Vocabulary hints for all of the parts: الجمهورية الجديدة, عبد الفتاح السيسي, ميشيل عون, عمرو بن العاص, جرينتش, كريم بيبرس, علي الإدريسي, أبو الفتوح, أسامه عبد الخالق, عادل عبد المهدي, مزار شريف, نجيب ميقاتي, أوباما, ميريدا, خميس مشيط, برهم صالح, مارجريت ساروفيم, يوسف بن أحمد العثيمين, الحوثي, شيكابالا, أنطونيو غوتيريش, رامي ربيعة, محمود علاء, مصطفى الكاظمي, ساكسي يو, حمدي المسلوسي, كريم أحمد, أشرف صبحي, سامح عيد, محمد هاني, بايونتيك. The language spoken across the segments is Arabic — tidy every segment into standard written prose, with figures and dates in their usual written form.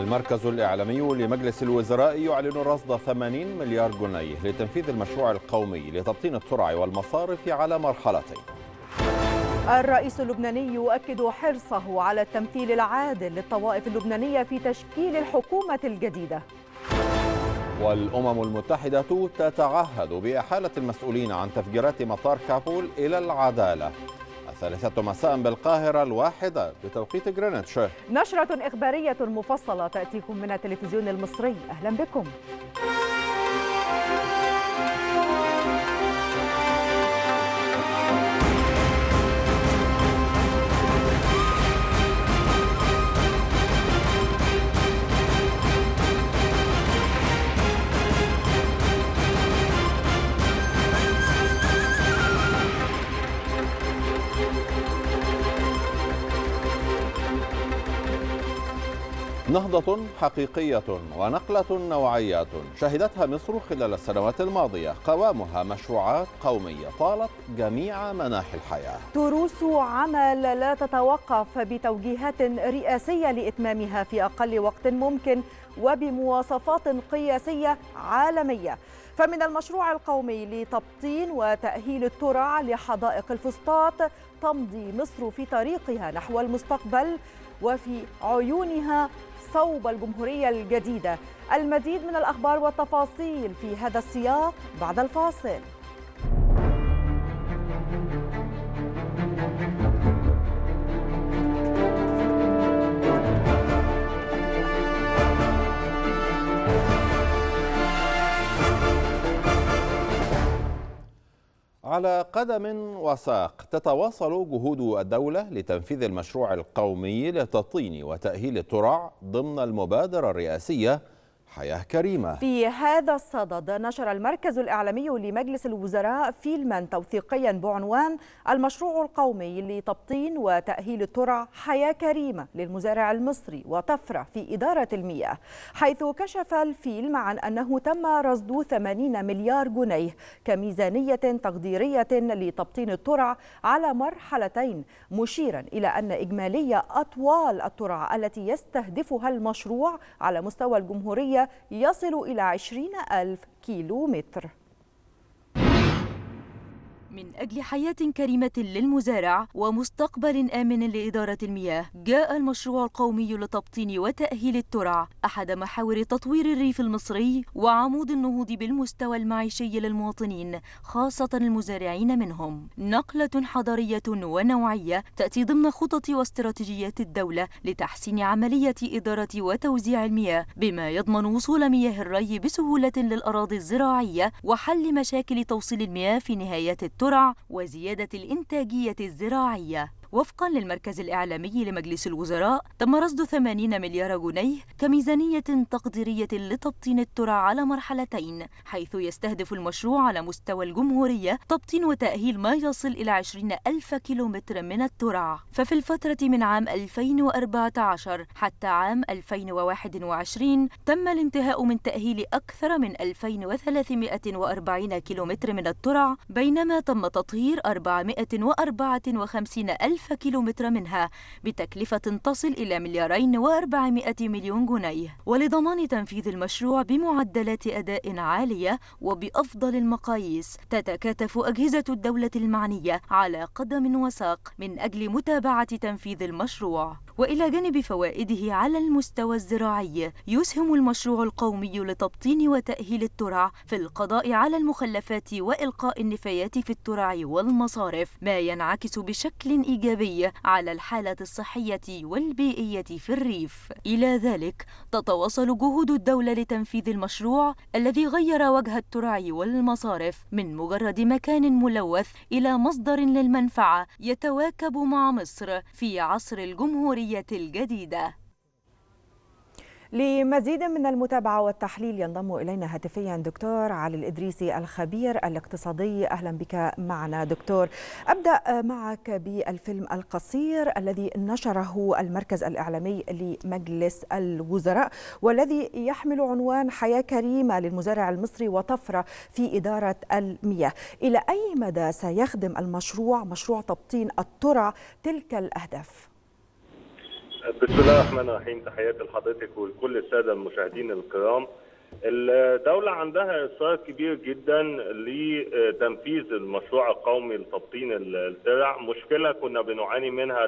المركز الإعلامي لمجلس الوزراء يعلن رصد 80 مليار جنيه لتنفيذ المشروع القومي لتبطين الترع والمصارف على مرحلتين. الرئيس اللبناني يؤكد حرصه على التمثيل العادل للطوائف اللبنانية في تشكيل الحكومة الجديدة. والأمم المتحدة تتعهد بإحالة المسؤولين عن تفجيرات مطار كابول إلى العدالة. 3:00 مساء بالقاهرة، 1:00 بتوقيت جرينتش. نشرة إخبارية مفصلة تأتيكم من التلفزيون المصري، أهلا بكم. نهضة حقيقية ونقلة نوعية شهدتها مصر خلال السنوات الماضية، قوامها مشروعات قومية طالت جميع مناحي الحياة. تروس عمل لا تتوقف بتوجيهات رئاسية لإتمامها في أقل وقت ممكن وبمواصفات قياسية عالمية. فمن المشروع القومي لتبطين وتأهيل الترع لحدائق الفسطاط تمضي مصر في طريقها نحو المستقبل، وفي عيونها صوب الجمهورية الجديدة. المزيد من الأخبار والتفاصيل في هذا السياق بعد الفاصل. على قدم وساق تتواصل جهود الدولة لتنفيذ المشروع القومي لتطين وتأهيل الترع ضمن المبادرة الرئاسية حياة كريمة. في هذا الصدد نشر المركز الإعلامي لمجلس الوزراء فيلما توثيقيا بعنوان المشروع القومي لتبطين وتأهيل الترع حياة كريمة للمزارع المصري وطفرة في إدارة المياه، حيث كشف الفيلم عن أنه تم رصد 80 مليار جنيه كميزانية تقديرية لتبطين الترع على مرحلتين، مشيرا إلى أن إجمالية أطوال الترع التي يستهدفها المشروع على مستوى الجمهورية يصل إلى 20,000 كيلومتر. من أجل حياة كريمة للمزارع ومستقبل آمن لإدارة المياه، جاء المشروع القومي لتبطين وتأهيل الترع أحد محاور تطوير الريف المصري وعمود النهوض بالمستوى المعيشي للمواطنين، خاصة المزارعين منهم. نقلة حضارية ونوعية تأتي ضمن خطط واستراتيجيات الدولة لتحسين عملية إدارة وتوزيع المياه، بما يضمن وصول مياه الري بسهولة للأراضي الزراعية وحل مشاكل توصيل المياه في نهاية الترع وزيادة الإنتاجية الزراعية. وفقا للمركز الإعلامي لمجلس الوزراء، تم رصد 80 مليار جنيه كميزانية تقديرية لتبطين الترع على مرحلتين، حيث يستهدف المشروع على مستوى الجمهورية تبطين وتأهيل ما يصل إلى 20,000 كيلومتر من الترع. ففي الفترة من عام 2014 حتى عام 2021 تم الانتهاء من تأهيل أكثر من 2340 كيلومتر من الترع، بينما تم تطهير 454,000 كيلومتر منها بتكلفة تصل إلى 2,400,000,000 جنيه. ولضمان تنفيذ المشروع بمعدلات أداء عالية وبأفضل المقاييس، تتكاتف أجهزة الدولة المعنية على قدم وساق من أجل متابعة تنفيذ المشروع. وإلى جانب فوائده على المستوى الزراعي، يسهم المشروع القومي لتبطين وتأهيل الترع في القضاء على المخلفات وإلقاء النفايات في الترع والمصارف، ما ينعكس بشكل إيجابي على الحالة الصحية والبيئية في الريف. إلى ذلك تتواصل جهود الدولة لتنفيذ المشروع الذي غير وجه الترع والمصارف من مجرد مكان ملوث إلى مصدر للمنفعة يتواكب مع مصر في عصر الجمهورية الجديدة. لمزيد من المتابعة والتحليل ينضم إلينا هاتفيا دكتور علي الإدريسي الخبير الاقتصادي، أهلا بك معنا دكتور. أبدأ معك بالفيلم القصير الذي نشره المركز الإعلامي لمجلس الوزراء والذي يحمل عنوان حياة كريمة للمزارع المصري وطفرة في إدارة المياه. إلى أي مدى سيخدم المشروع مشروع تبطين الترع تلك الأهداف؟ بسم الله الرحمن الرحيم. تحياتي لحضرتك ولكل الساده المشاهدين الكرام. الدوله عندها اصرار كبير جدا لتنفيذ المشروع القومي لتبطين الزرع، مشكله كنا بنعاني منها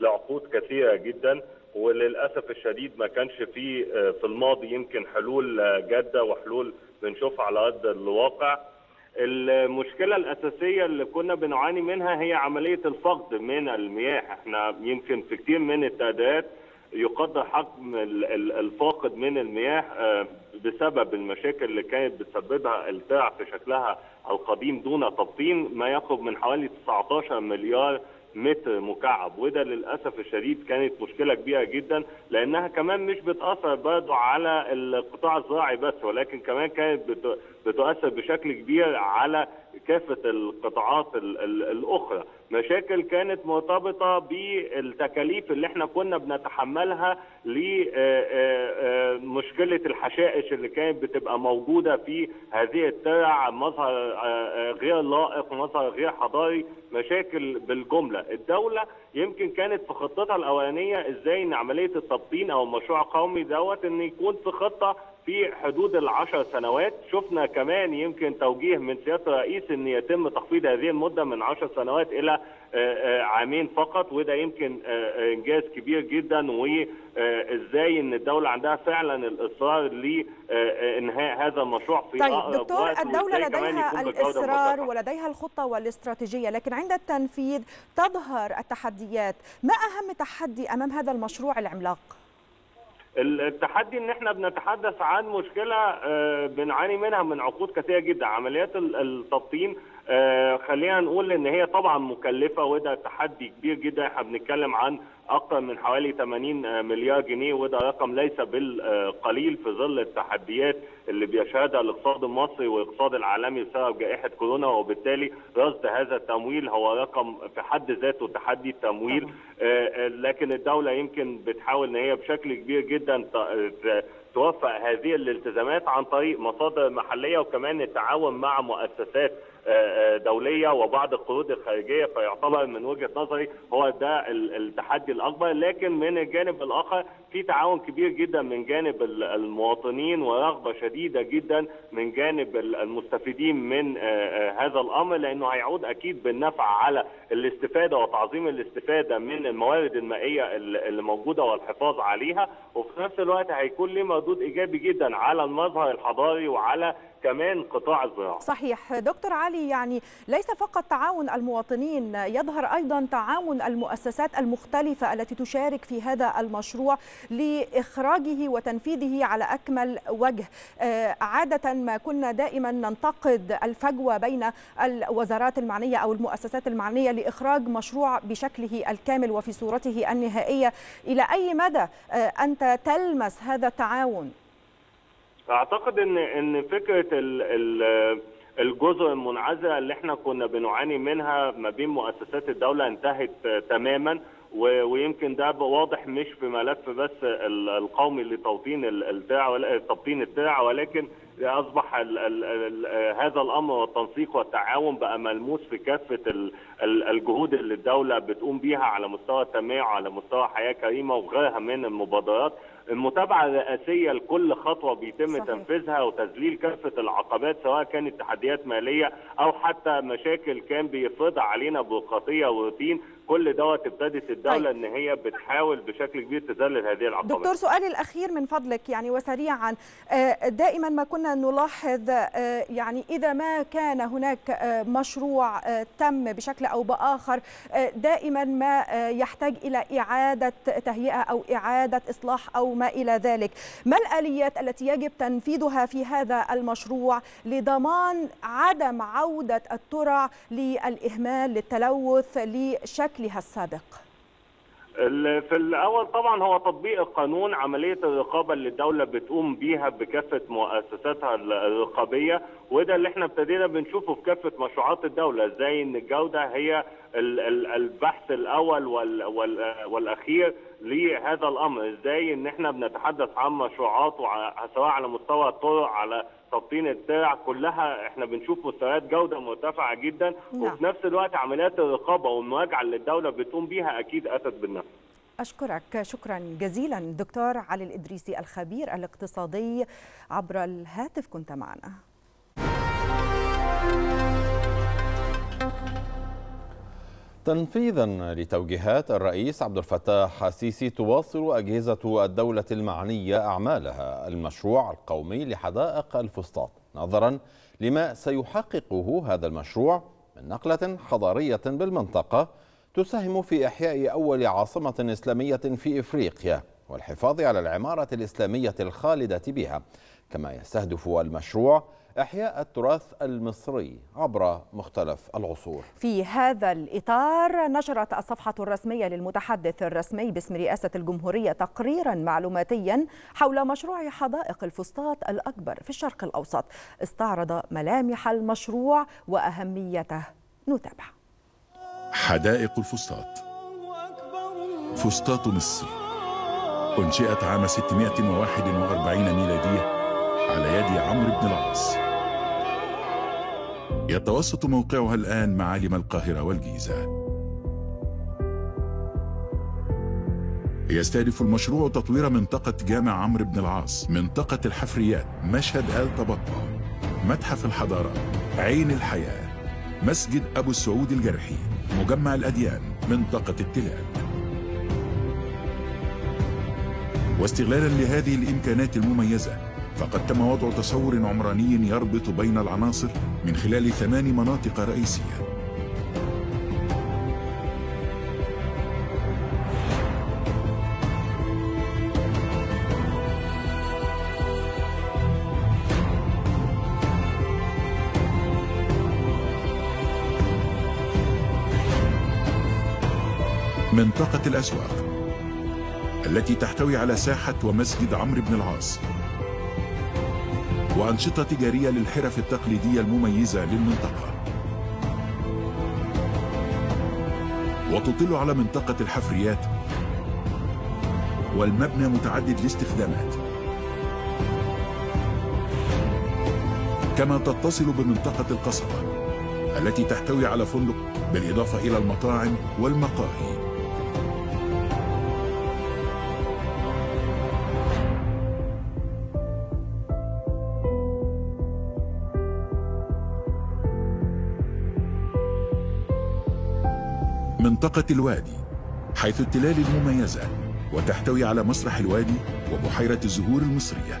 لعقود كثيره جدا، وللاسف الشديد ما كانش في الماضي يمكن حلول جاده وحلول بنشوفها على ارض الواقع. المشكله الاساسيه اللي كنا بنعاني منها هي عمليه الفقد من المياه. احنا يمكن في كتير من التعديلات يقدر حجم الفاقد من المياه بسبب المشاكل اللي كانت بتسببها الزراعه في شكلها القديم دون تبطين، ما يقرب من حوالي 19 مليار متر مكعب، وده للاسف الشديد كانت مشكله كبيره جدا، لانها كمان مش بتاثر برضه على القطاع الزراعي بس، ولكن كمان كانت بتؤثر بشكل كبير على كافه القطاعات الاخرى. مشاكل كانت مرتبطه بالتكاليف اللي احنا كنا بنتحملها لمشكله الحشائش اللي كانت بتبقى موجوده في هذه الترع، مظهر غير لائق، مظهر غير حضاري، مشاكل بالجمله. الدوله يمكن كانت في خطتها الاولانيه ازاي ان عمليه التبطين او المشروع القومي دوت ان يكون في خطه في حدود ال10 سنوات، شفنا كمان يمكن توجيه من سيادة الرئيس ان يتم تخفيض هذه المدة من 10 سنوات الى 2 عام فقط، وده يمكن انجاز كبير جدا، وازاي ان الدولة عندها فعلا الاصرار لانهاء هذا المشروع في اقرب وقت. طيب دكتور، الدولة لديها الاصرار ولديها الخطة والاستراتيجية، لكن عند التنفيذ تظهر التحديات. ما اهم تحدي امام هذا المشروع العملاق؟ التحدي ان احنا بنتحدث عن مشكله بنعاني منها من عقود كثيره جدا. عمليات التبطين خلينا نقول ان هي طبعا مكلفه، وده تحدي كبير جدا، احنا بنتكلم عن اكثر من حوالي 80 مليار جنيه، وده رقم ليس بالقليل في ظل التحديات اللي بيشهدها الاقتصاد المصري والاقتصاد العالمي بسبب جائحه كورونا، وبالتالي رصد هذا التمويل هو رقم في حد ذاته تحدي التمويل. لكن الدوله يمكن بتحاول ان هي بشكل كبير جدا توفق هذه الالتزامات عن طريق مصادر محليه، وكمان التعاون مع مؤسسات دوليه وبعض القروض الخارجيه، فيعتبر من وجهه نظري هو ده التحدي الاكبر. لكن من الجانب الاخر في تعاون كبير جدا من جانب المواطنين، ورغبه شديده جدا من جانب المستفيدين من هذا الامر، لانه هيعود اكيد بالنفع على الاستفاده وتعظيم الاستفاده من الموارد المائيه اللي موجوده والحفاظ عليها، وفي نفس الوقت هيكون له مردود ايجابي جدا على المظهر الحضاري وعلى كمان قطاع الزراعه. صحيح دكتور علي، يعني ليس فقط تعاون المواطنين، يظهر ايضا تعاون المؤسسات المختلفه التي تشارك في هذا المشروع لاخراجه وتنفيذه على اكمل وجه. عاده ما كنا دائما ننتقد الفجوه بين الوزارات المعنيه او المؤسسات المعنيه لاخراج مشروع بشكله الكامل وفي صورته النهائيه. الى اي مدى انت تلمس هذا التعاون؟ اعتقد ان فكره الجزء المنعزله اللي احنا كنا بنعاني منها ما بين مؤسسات الدوله انتهت تماما، ويمكن ده واضح مش في ملف بس القومي لتبطين الترع، ولكن اصبح هذا الامر والتنسيق والتعاون بقى ملموس في كافه الجهود اللي الدوله بتقوم بيها على مستوى التنميه وعلى مستوى حياه كريمه وغيرها من المبادرات. المتابعه الرئاسيه لكل خطوه بيتم تنفيذها، وتذليل كافه العقبات سواء كانت تحديات ماليه او حتى مشاكل كان بيفرضها علينا بيروقراطيه وروتين، كل دوت ابتدت الدوله ان هي بتحاول بشكل كبير تذلل هذه العقبات. دكتور سؤالي الاخير من فضلك يعني وسريعا، دائما ما كنا نلاحظ يعني اذا ما كان هناك مشروع تم بشكل او باخر دائما ما يحتاج الى اعاده تهيئه او اعاده اصلاح او ما الى ذلك. ما الآليات التي يجب تنفيذها في هذا المشروع لضمان عدم عودة الترع للإهمال للتلوث لشكلها السابق؟ في الأول طبعا هو تطبيق القانون، عملية الرقابة اللي الدولة بتقوم بيها بكافة مؤسساتها الرقابية، وده اللي احنا ابتدينا بنشوفه في كافة مشروعات الدولة، ازاي ان الجودة هي البحث الأول والأخير لهذا الامر. ازاي ان احنا بنتحدث عن مشروعات سواء على مستوى الطرق على تبطين الزرع كلها احنا بنشوف مستويات جوده مرتفعه جدا، وفي نفس الوقت عمليات الرقابه والمراجعه اللي الدوله بتقوم بيها اكيد اتت بالنفع. أشكرك شكرا جزيلا دكتور علي الإدريسي الخبير الاقتصادي عبر الهاتف كنت معنا. تنفيذا لتوجيهات الرئيس عبد الفتاح السيسي تواصل أجهزة الدولة المعنية أعمالها المشروع القومي لحدائق الفسطاط نظرا لما سيحققه هذا المشروع من نقلة حضارية بالمنطقة تساهم في إحياء أول عاصمة إسلامية في إفريقيا والحفاظ على العمارة الإسلامية الخالدة بها، كما يستهدف المشروع إحياء التراث المصري عبر مختلف العصور. في هذا الإطار نشرت الصفحة الرسمية للمتحدث الرسمي باسم رئاسة الجمهورية تقريرا معلوماتيا حول مشروع حدائق الفسطاط الأكبر في الشرق الأوسط، استعرض ملامح المشروع وأهميته. نتابع. حدائق الفسطاط. فسطاط مصر أنشئت عام 641 ميلادية على يد عمرو بن العاص. يتوسط موقعها الآن معالم القاهرة والجيزة. يستهدف المشروع تطوير منطقة جامع عمرو بن العاص، منطقة الحفريات، مشهد آل طبطة، متحف الحضارة، عين الحياة، مسجد أبو السعود الجرحي، مجمع الأديان، منطقة التلال. واستغلالا لهذه الإمكانات المميزة فقد تم وضع تصور عمراني يربط بين العناصر من خلال 8 مناطق رئيسية. منطقة الأسواق التي تحتوي على ساحة ومسجد عمرو بن العاص وأنشطة تجارية للحرف التقليدية المميزة للمنطقة. وتطل على منطقة الحفريات والمبنى متعدد الاستخدامات. كما تتصل بمنطقة القصبة التي تحتوي على فندق بالإضافة إلى المطاعم والمقاهي. منطقة الوادي حيث التلال المميزة وتحتوي على مسرح الوادي وبحيرة الزهور المصرية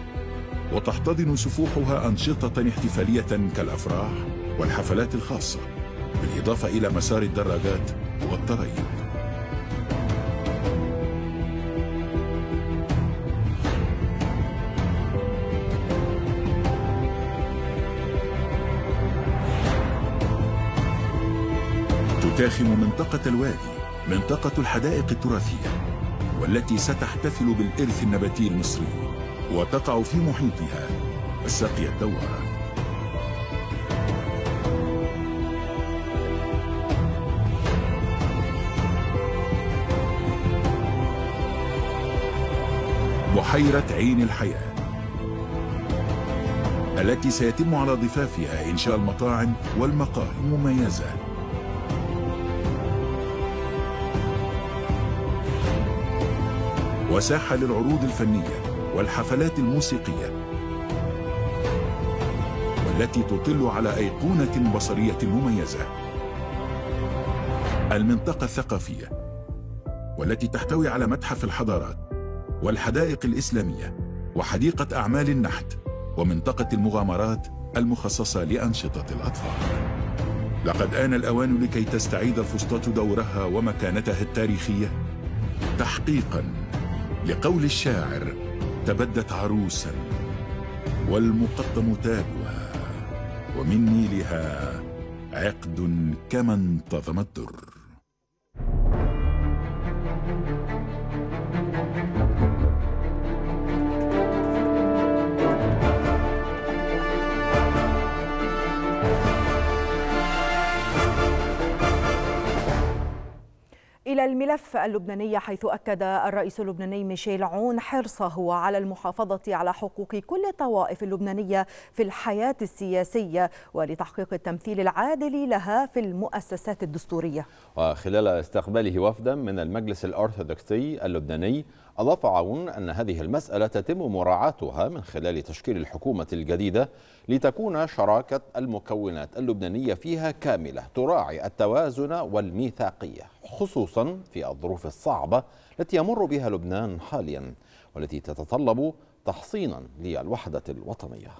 وتحتضن سفوحها أنشطة احتفالية كالأفراح والحفلات الخاصة بالإضافة إلى مسار الدراجات والطريق. تزاحم منطقة الوادي منطقة الحدائق التراثية والتي ستحتفل بالإرث النباتي المصري وتقع في محيطها الساقية الدوارة. بحيرة عين الحياة التي سيتم على ضفافها إنشاء المطاعم والمقاهي المميزة. وساحة للعروض الفنية والحفلات الموسيقية والتي تطل على أيقونة بصرية مميزة. المنطقة الثقافية والتي تحتوي على متحف الحضارات والحدائق الإسلامية وحديقة أعمال النحت ومنطقة المغامرات المخصصة لأنشطة الأطفال. لقد آن الأوان لكي تستعيد الفسطاط دورها ومكانتها التاريخية تحقيقاً لقول الشاعر: تبدت عروسا والمقطم تاجها ومني لها عقد كما انتظم الدر. إلى الملف اللبناني، حيث أكد الرئيس اللبناني ميشيل عون حرصه على المحافظة على حقوق كل الطوائف اللبنانية في الحياة السياسية ولتحقيق التمثيل العادل لها في المؤسسات الدستورية. وخلال استقباله وفدا من المجلس الأرثوذكسي اللبناني، أضاف عون أن هذه المسألة تتم مراعاتها من خلال تشكيل الحكومة الجديدة لتكون شراكة المكونات اللبنانية فيها كاملة تراعي التوازن والميثاقية، خصوصا في الظروف الصعبة التي يمر بها لبنان حاليا والتي تتطلب تحصينا للوحدة الوطنية.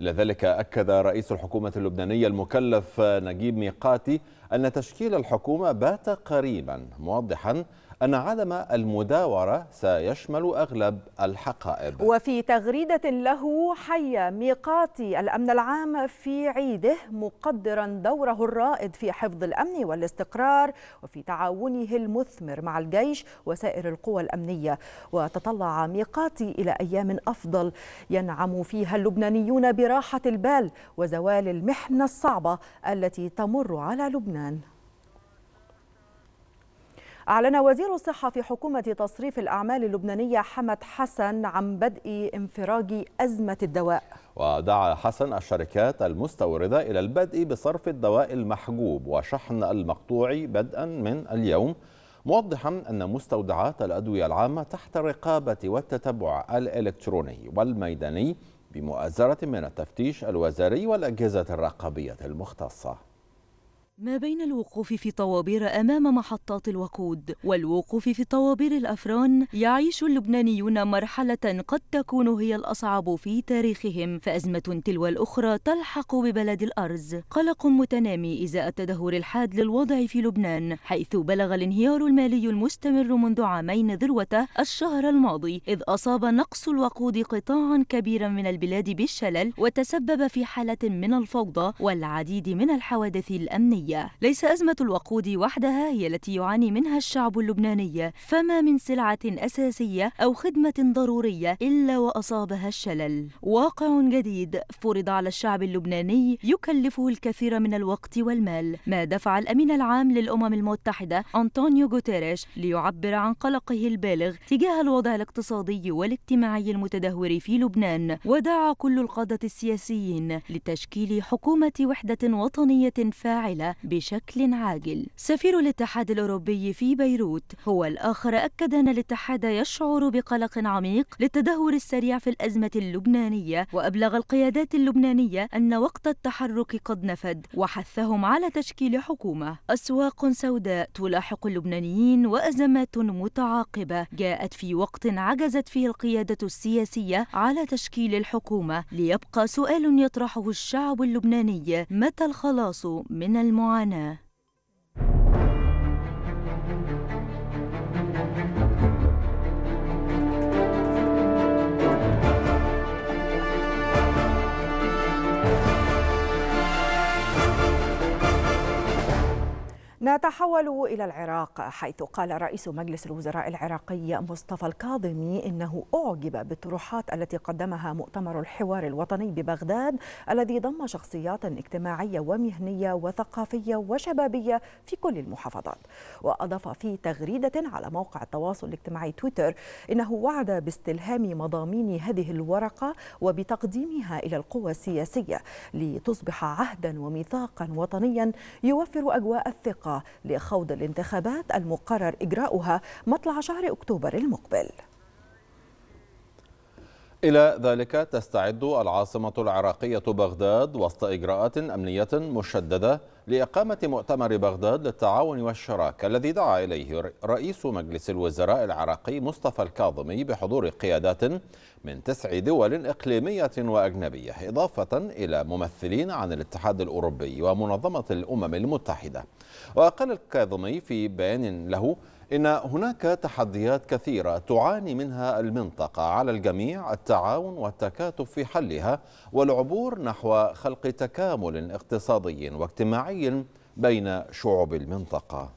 إلى ذلك أكد رئيس الحكومة اللبنانية المكلف نجيب ميقاتي أن تشكيل الحكومة بات قريبا، موضحا أن عدم المداورة سيشمل أغلب الحقائب. وفي تغريدة له، حيا ميقاتي الأمن العام في عيده، مقدرا دوره الرائد في حفظ الأمن والاستقرار وفي تعاونه المثمر مع الجيش وسائر القوى الأمنية. وتطلع ميقاتي إلى أيام أفضل ينعم فيها اللبنانيون براحة البال وزوال المحنة الصعبة التي تمر على لبنان. أعلن وزير الصحة في حكومة تصريف الأعمال اللبنانية حمد حسن عن بدء انفراج أزمة الدواء. ودعا حسن الشركات المستوردة إلى البدء بصرف الدواء المحجوب وشحن المقطوع بدءا من اليوم، موضحا أن مستودعات الأدوية العامة تحت الرقابة والتتبع الإلكتروني والميداني بمؤازرة من التفتيش الوزاري والأجهزة الرقابية المختصة. ما بين الوقوف في طوابير أمام محطات الوقود والوقوف في طوابير الأفران، يعيش اللبنانيون مرحلة قد تكون هي الأصعب في تاريخهم، فأزمة تلو الأخرى تلحق ببلد الأرز. قلق متنامي إزاء التدهور الحاد للوضع في لبنان، حيث بلغ الانهيار المالي المستمر منذ عامين ذروته الشهر الماضي، إذ أصاب نقص الوقود قطاعا كبيرا من البلاد بالشلل وتسبب في حالة من الفوضى والعديد من الحوادث الأمنية. ليس أزمة الوقود وحدها هي التي يعاني منها الشعب اللبناني، فما من سلعة أساسية أو خدمة ضرورية إلا وأصابها الشلل. واقع جديد فرض على الشعب اللبناني يكلفه الكثير من الوقت والمال، ما دفع الأمين العام للأمم المتحدة أنطونيو غوتيريش ليعبر عن قلقه البالغ تجاه الوضع الاقتصادي والاجتماعي المتدهور في لبنان، ودعا كل القادة السياسيين لتشكيل حكومة وحدة وطنية فاعلة بشكل عاجل. سفير الاتحاد الأوروبي في بيروت هو الآخر أكد أن الاتحاد يشعر بقلق عميق للتدهور السريع في الأزمة اللبنانية، وأبلغ القيادات اللبنانية أن وقت التحرك قد نفد وحثهم على تشكيل حكومة. أسواق سوداء تلاحق اللبنانيين وأزمات متعاقبة جاءت في وقت عجزت فيه القيادة السياسية على تشكيل الحكومة، ليبقى سؤال يطرحه الشعب اللبناني، متى الخلاص من المعاناة؟ نتحول إلى العراق، حيث قال رئيس مجلس الوزراء العراقي مصطفى الكاظمي إنه أعجب بالطروحات التي قدمها مؤتمر الحوار الوطني ببغداد، الذي ضم شخصيات اجتماعية ومهنية وثقافية وشبابية في كل المحافظات. وأضاف في تغريدة على موقع التواصل الاجتماعي تويتر إنه وعد باستلهام مضامين هذه الورقة وبتقديمها إلى القوى السياسية لتصبح عهدا وميثاقا وطنيا يوفر أجواء الثقة لخوض الانتخابات المقرر إجراؤها مطلع شهر أكتوبر المقبل. إلى ذلك تستعد العاصمة العراقية بغداد وسط إجراءات أمنية مشددة لإقامة مؤتمر بغداد للتعاون والشراكة، الذي دعا إليه رئيس مجلس الوزراء العراقي مصطفى الكاظمي بحضور قيادات من 9 دول إقليمية وأجنبية، إضافة إلى ممثلين عن الاتحاد الأوروبي ومنظمة الأمم المتحدة. وقال الكاظمي في بيان له إن هناك تحديات كثيرة تعاني منها المنطقة، على الجميع التعاون والتكاتف في حلها والعبور نحو خلق تكامل اقتصادي واجتماعي بين شعوب المنطقة.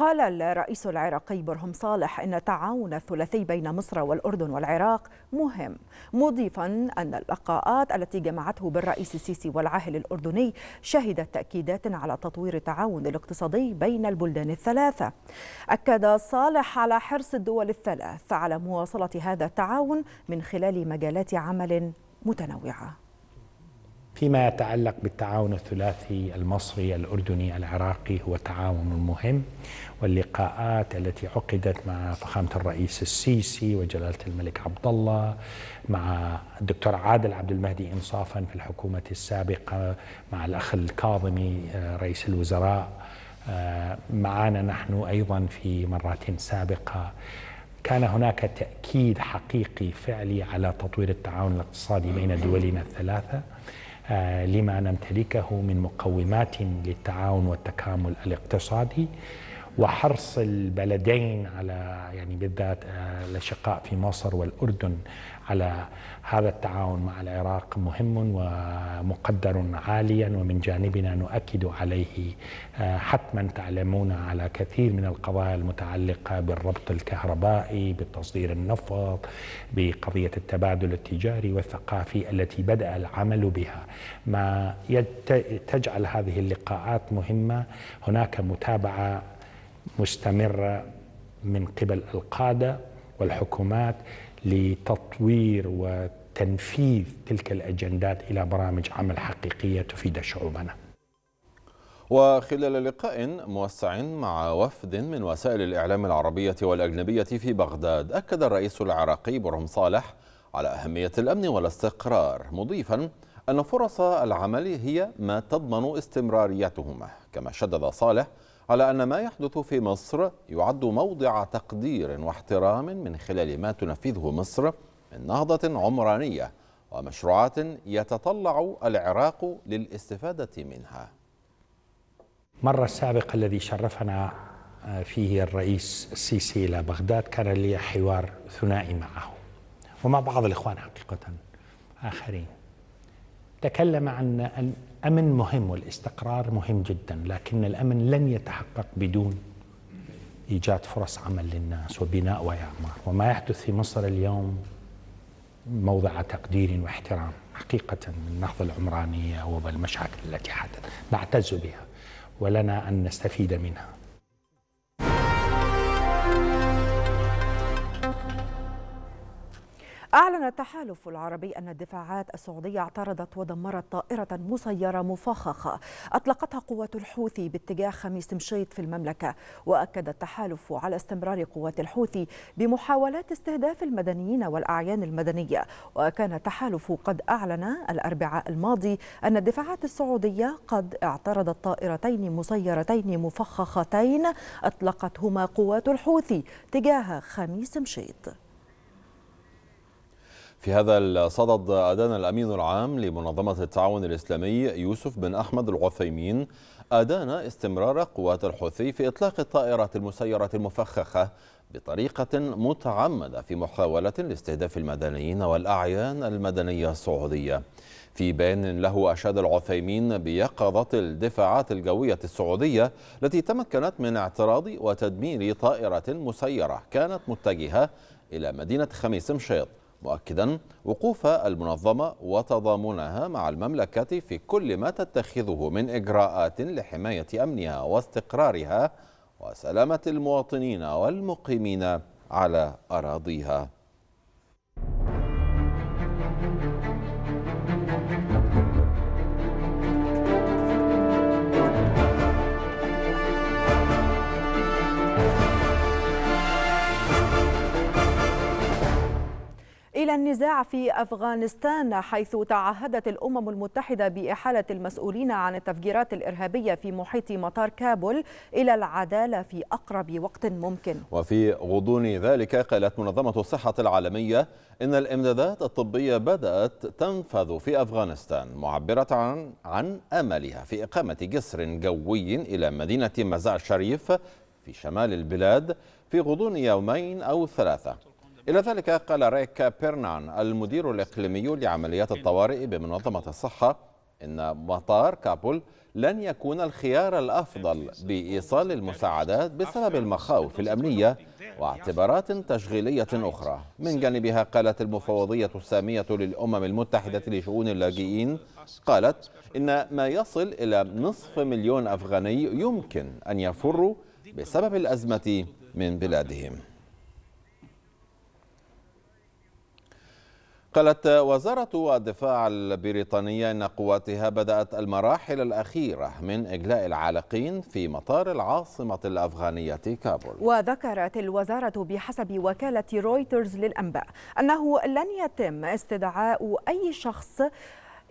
قال الرئيس العراقي برهم صالح إن التعاون الثلاثي بين مصر والأردن والعراق مهم، مضيفا أن اللقاءات التي جمعته بالرئيس السيسي والعاهل الأردني شهدت تأكيدات على تطوير التعاون الاقتصادي بين البلدان الثلاثة. أكد صالح على حرص الدول الثلاث على مواصلة هذا التعاون من خلال مجالات عمل متنوعة. فيما يتعلق بالتعاون الثلاثي المصري الأردني العراقي هو تعاون مهم، واللقاءات التي عقدت مع فخامة الرئيس السيسي وجلالة الملك عبد الله، مع الدكتور عادل عبد المهدي إنصافا في الحكومة السابقة، مع الأخ الكاظمي رئيس الوزراء، معنا نحن أيضا في مرات سابقة، كان هناك تأكيد حقيقي فعلي على تطوير التعاون الاقتصادي بين دولنا الثلاثة لما نمتلكه من مقومات للتعاون والتكامل الاقتصادي، وحرص البلدين على بالذات الأشقاء في مصر والأردن على هذا التعاون مع العراق مهم ومقدر عاليا، ومن جانبنا نؤكد عليه. حتما تعلمون على كثير من القضايا المتعلقة بالربط الكهربائي، بتصدير النفط، بقضية التبادل التجاري والثقافي التي بدأ العمل بها، ما تجعل هذه اللقاءات مهمة. هناك متابعة مستمرة من قبل القادة والحكومات لتطوير وتنفيذ تلك الأجندات إلى برامج عمل حقيقية تفيد شعوبنا. وخلال لقاء موسع مع وفد من وسائل الإعلام العربية والأجنبية في بغداد، أكد الرئيس العراقي برهم صالح على أهمية الأمن والاستقرار، مضيفا أن فرص العمل هي ما تضمن استمراريتهما. كما شدد صالح على أن ما يحدث في مصر يعد موضع تقدير واحترام من خلال ما تنفذه مصر من نهضة عمرانية ومشروعات يتطلع العراق للاستفادة منها. مرة السابقة الذي شرفنا فيه الرئيس السيسي إلى بغداد كان لي حوار ثنائي معه ومع بعض الإخوان حقيقة آخرين، تكلم عن أن الأمن مهم والاستقرار مهم جدا، لكن الأمن لن يتحقق بدون إيجاد فرص عمل للناس وبناء وإعمار، وما يحدث في مصر اليوم موضع تقدير واحترام حقيقة من النهضة العمرانية والمشاكل التي حدثت، نعتز بها ولنا أن نستفيد منها. أعلن التحالف العربي أن الدفاعات السعودية اعترضت ودمرت طائرة مسيرة مفخخة أطلقتها قوات الحوثي باتجاه خميس مشيط في المملكة، وأكد التحالف على استمرار قوات الحوثي بمحاولات استهداف المدنيين والأعيان المدنية. وكان التحالف قد أعلن الأربعاء الماضي أن الدفاعات السعودية قد اعترضت طائرتين مسيرتين مفخختين أطلقتهما قوات الحوثي تجاه خميس مشيط. في هذا الصدد أدان الأمين العام لمنظمة التعاون الإسلامي يوسف بن أحمد العثيمين استمرار قوات الحوثي في إطلاق الطائرة المسيرة المفخخة بطريقة متعمدة في محاولة لاستهداف المدنيين والأعيان المدنية السعودية. في بيان له أشاد العثيمين بيقظة الدفاعات الجوية السعودية التي تمكنت من اعتراض وتدمير طائرة مسيرة كانت متجهة إلى مدينة خميس مشيط، مؤكدا وقوف المنظمة وتضامنها مع المملكة في كل ما تتخذه من إجراءات لحماية أمنها واستقرارها وسلامة المواطنين والمقيمين على أراضيها. إلى النزاع في أفغانستان، حيث تعهدت الأمم المتحدة بإحالة المسؤولين عن التفجيرات الإرهابية في محيط مطار كابول إلى العدالة في أقرب وقت ممكن. وفي غضون ذلك قالت منظمة الصحة العالمية إن الإمدادات الطبية بدأت تنفذ في أفغانستان، معبرة عن أملها في إقامة جسر جوي إلى مدينة مزار شريف في شمال البلاد في غضون يومين أو ثلاثة. إلى ذلك قال ريك بيرنان المدير الإقليمي لعمليات الطوارئ بمنظمة الصحة إن مطار كابول لن يكون الخيار الأفضل بإيصال المساعدات بسبب المخاوف الأمنية واعتبارات تشغيلية أخرى. من جانبها قالت المفوضية السامية للأمم المتحدة لشؤون اللاجئين، قالت إن ما يصل إلى 500,000 أفغاني يمكن أن يفروا بسبب الأزمة من بلادهم. قالت وزارة الدفاع البريطانية إن قواتها بدأت المراحل الأخيرة من إجلاء العالقين في مطار العاصمة الأفغانية كابول. وذكرت الوزارة بحسب وكالة رويترز للأنباء أنه لن يتم استدعاء أي شخص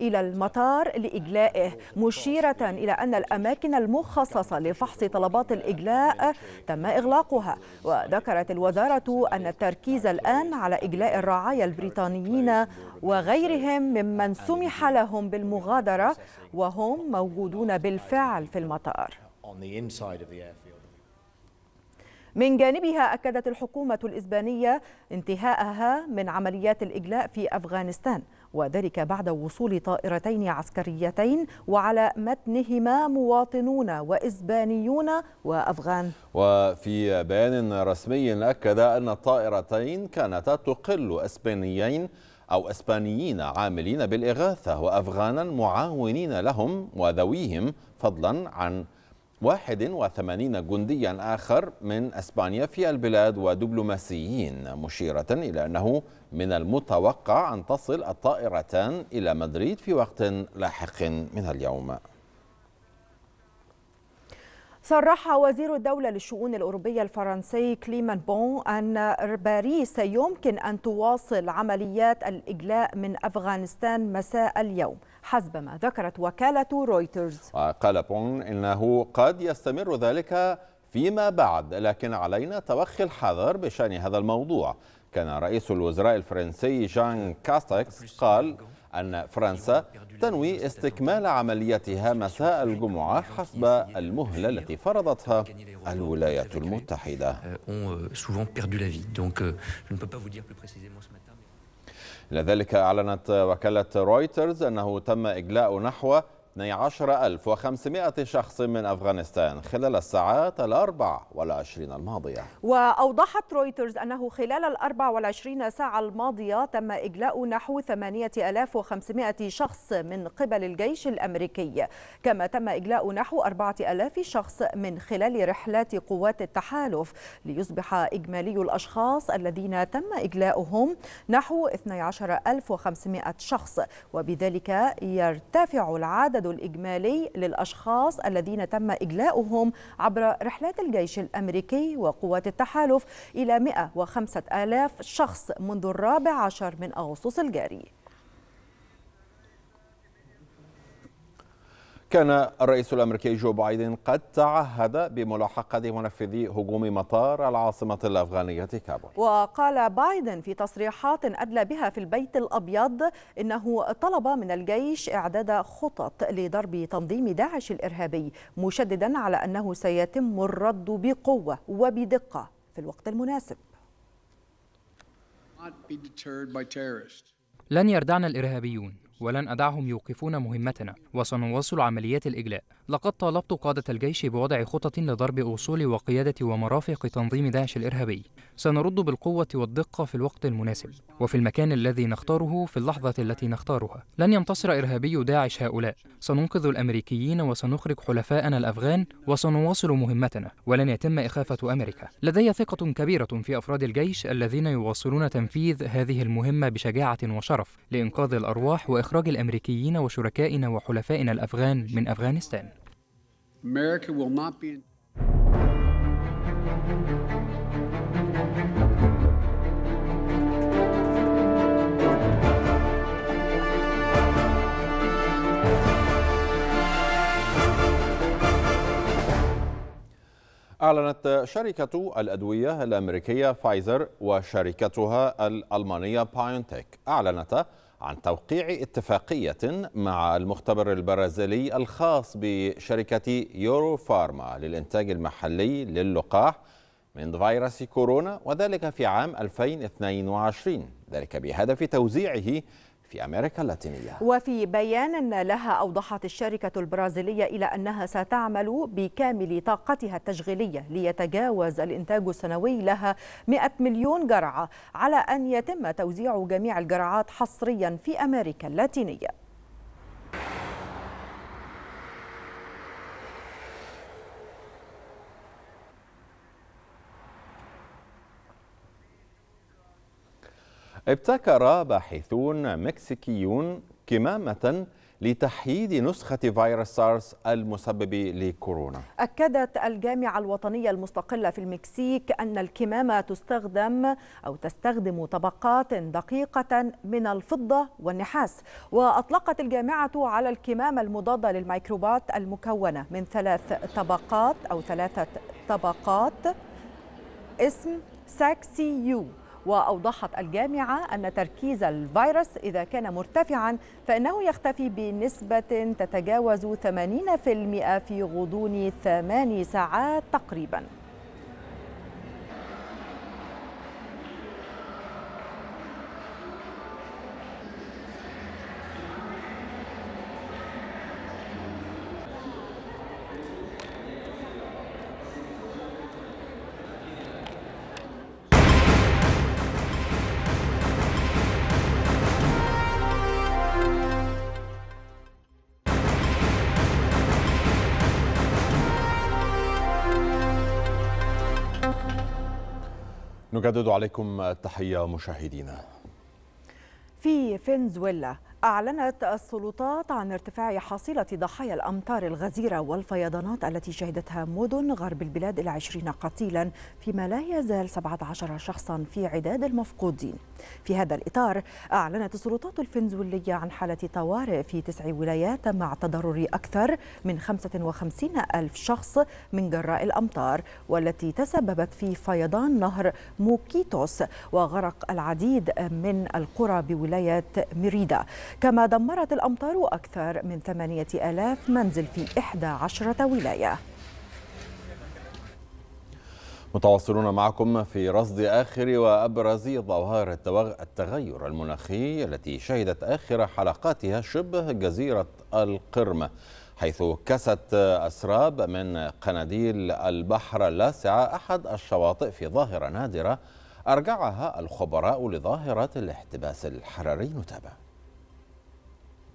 إلى المطار لإجلائه، مشيرة إلى أن الأماكن المخصصة لفحص طلبات الإجلاء تم إغلاقها. وذكرت الوزارة أن التركيز الآن على إجلاء الرعايا البريطانيين وغيرهم ممن سمح لهم بالمغادرة وهم موجودون بالفعل في المطار. من جانبها أكدت الحكومة الإسبانية انتهاءها من عمليات الإجلاء في أفغانستان، وذلك بعد وصول طائرتين عسكريتين وعلى متنهما مواطنون وإسبانيون وأفغان. وفي بيان رسمي أكد أن الطائرتين كانتا تقل إسبانيين عاملين بالإغاثة وأفغانا معاونين لهم وذويهم، فضلا عن 81 جنديا آخر من إسبانيا في البلاد ودبلوماسيين، مشيرة إلى أنه من المتوقع أن تصل الطائرتان إلى مدريد في وقت لاحق من اليوم. صرح وزير الدولة للشؤون الأوروبية الفرنسي كليمان بون أن باريس يمكن أن تواصل عمليات الإجلاء من أفغانستان مساء اليوم حسب ما ذكرت وكالة رويترز. وقال بون إنه قد يستمر ذلك فيما بعد، لكن علينا توخي الحذر بشأن هذا الموضوع. كان رئيس الوزراء الفرنسي جان كاستيكس قال أن فرنسا تنوي استكمال عملياتها مساء الجمعة حسب المهلة التي فرضتها الولايات المتحدة. لذلك أعلنت وكالة رويترز أنه تم إجلاء نحو 12,500 شخص من أفغانستان خلال الساعات 24 الماضية. وأوضحت رويترز أنه خلال 24 ساعة الماضية تم إجلاء نحو 8,500 شخص من قبل الجيش الأمريكي، كما تم إجلاء نحو 4,000 شخص من خلال رحلات قوات التحالف، ليصبح إجمالي الأشخاص الذين تم إجلاؤهم نحو 12,500 شخص، وبذلك يرتفع العدد الإجمالي للأشخاص الذين تم إجلاؤهم عبر رحلات الجيش الأمريكي وقوات التحالف إلى 105,000 شخص منذ 14 من أغسطس الجاري. كان الرئيس الأمريكي جو بايدن قد تعهد بملاحقة منفذي هجوم مطار العاصمة الأفغانية كابول. وقال بايدن في تصريحات أدلى بها في البيت الأبيض إنه طلب من الجيش إعداد خطط لضرب تنظيم داعش الإرهابي، مشددا على أنه سيتم الرد بقوة وبدقة في الوقت المناسب. لن يردعنا الإرهابيون ولن أدعهم يوقفون مهمتنا، وسنواصل عمليات الإجلاء. لقد طالبت قادة الجيش بوضع خطط لضرب أصول وقيادة ومرافق تنظيم داعش الإرهابي. سنرد بالقوة والدقة في الوقت المناسب وفي المكان الذي نختاره في اللحظة التي نختارها. لن ينتصر إرهابي داعش هؤلاء. سننقذ الأمريكيين وسنخرج حلفاءنا الأفغان وسنواصل مهمتنا، ولن يتم إخافة أمريكا. لدي ثقة كبيرة في أفراد الجيش الذين يواصلون تنفيذ هذه المهمة بشجاعة وشرف لإنقاذ الأرواح وإخراج الأمريكيين وشركائنا وحلفائنا الأفغان من أفغانستان. أعلنت شركة الأدوية الأمريكية فايزر وشركتها الألمانية بايونتيك أعلنتا عن توقيع اتفاقية مع المختبر البرازيلي الخاص بشركة يورو فارما للإنتاج المحلي للقاح من فيروس كورونا، وذلك في عام 2022، ذلك بهدف توزيعه في أمريكا اللاتينية. وفي بيان لها أوضحت الشركة البرازيلية إلى أنها ستعمل بكامل طاقتها التشغيلية ليتجاوز الإنتاج السنوي لها 100 مليون جرعة، على أن يتم توزيع جميع الجرعات حصريا في أمريكا اللاتينية. ابتكر باحثون مكسيكيون كمامة لتحييد نسخة فيروس سارس المسبب لكورونا. أكدت الجامعة الوطنية المستقلة في المكسيك أن الكمامة تستخدم طبقات دقيقة من الفضة والنحاس، وأطلقت الجامعة على الكمامة المضادة للميكروبات المكونة من 3 طبقات اسم ساكسي يو. وأوضحت الجامعة أن تركيز الفيروس إذا كان مرتفعا فإنه يختفي بنسبة تتجاوز 80% في غضون 8 ساعات تقريبا. نجدد عليكم التحية مشاهدينا. في فنزويلا أعلنت السلطات عن ارتفاع حصيلة ضحايا الأمطار الغزيرة والفيضانات التي شهدتها مدن غرب البلاد إلى 20 قتيلا، فيما لا يزال 17 شخصا في عداد المفقودين. في هذا الإطار أعلنت السلطات الفنزويلية عن حالة طوارئ في 9 ولايات مع تضرر أكثر من 55,000 شخص من جراء الأمطار، والتي تسببت في فيضان نهر موكيتوس وغرق العديد من القرى بولاية ميريدا. كما دمرت الأمطار أكثر من 8,000 منزل في 11 ولاية. متواصلون معكم في رصد آخر وأبرز ظواهر التغير المناخي التي شهدت آخر حلقاتها شبه جزيرة القرم، حيث كست أسراب من قناديل البحر اللاسعة أحد الشواطئ في ظاهرة نادرة أرجعها الخبراء لظاهرة الاحتباس الحراري. نتابع.